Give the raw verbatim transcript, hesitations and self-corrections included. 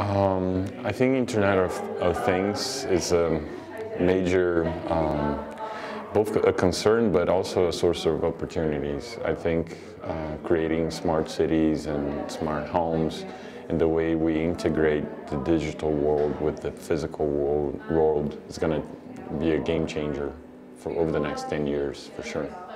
Um, I think Internet of, of Things is a major, um, both a concern but also a source of opportunities. I think uh, creating smart cities and smart homes and the way we integrate the digital world with the physical world, world is going to be a game changer for over the next ten years for sure.